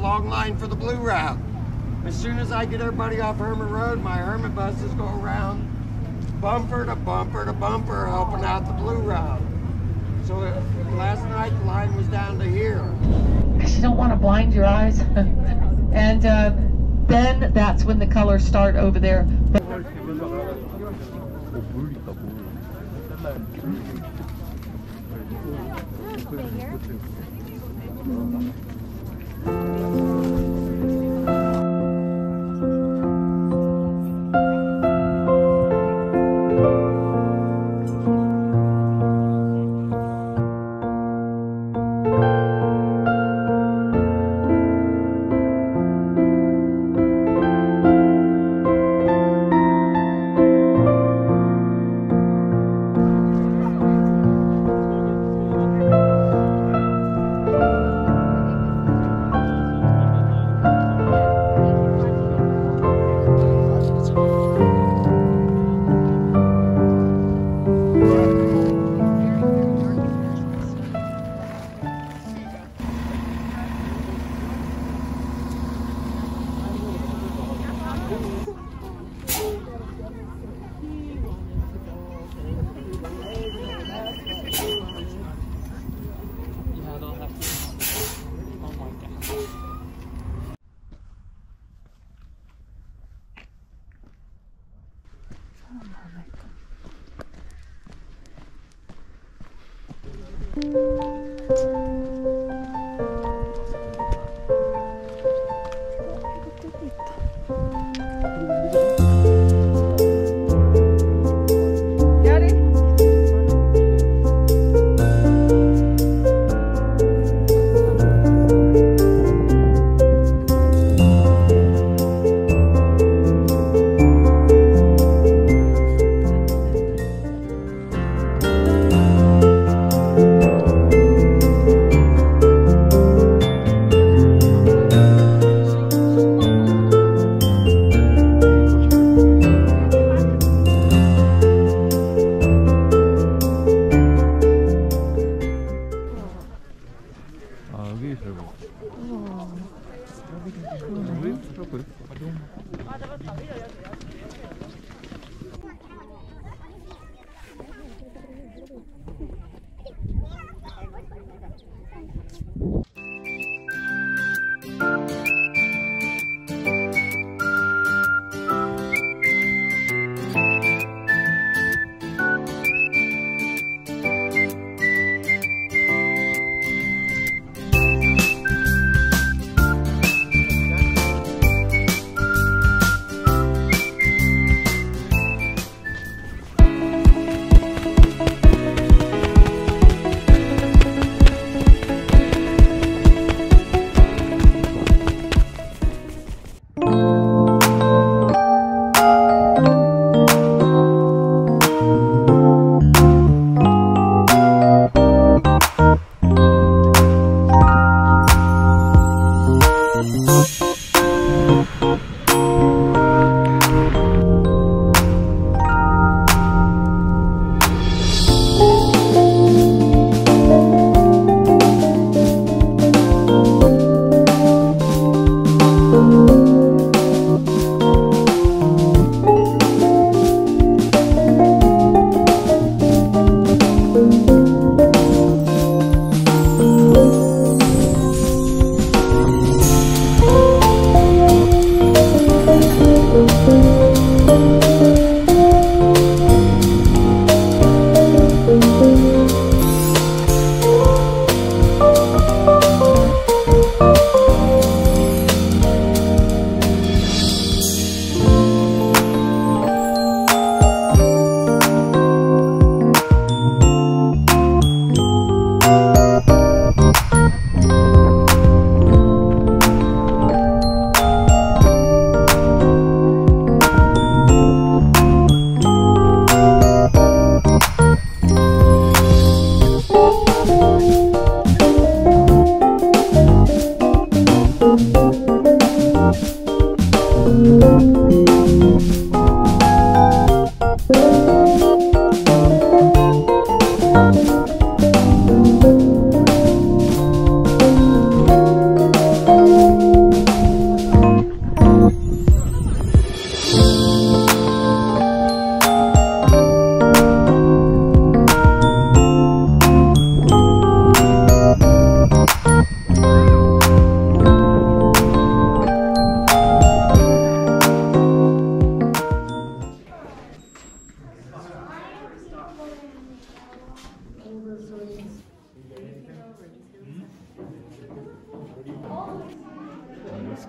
long line for the blue route. As soon as I get everybody off Herman Road, my Herman buses go around bumper to bumper to bumper, helping out the blue route. So last night the line was down to here. Because you don't want to blind your eyes. And then that's when the colors start over there. But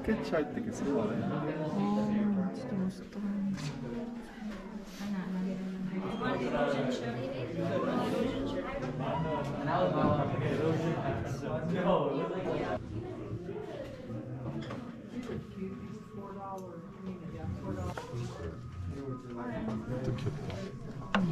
스케치 할 때 쓰는 거네. 아, 진짜 멋있다. 또 귀엽다.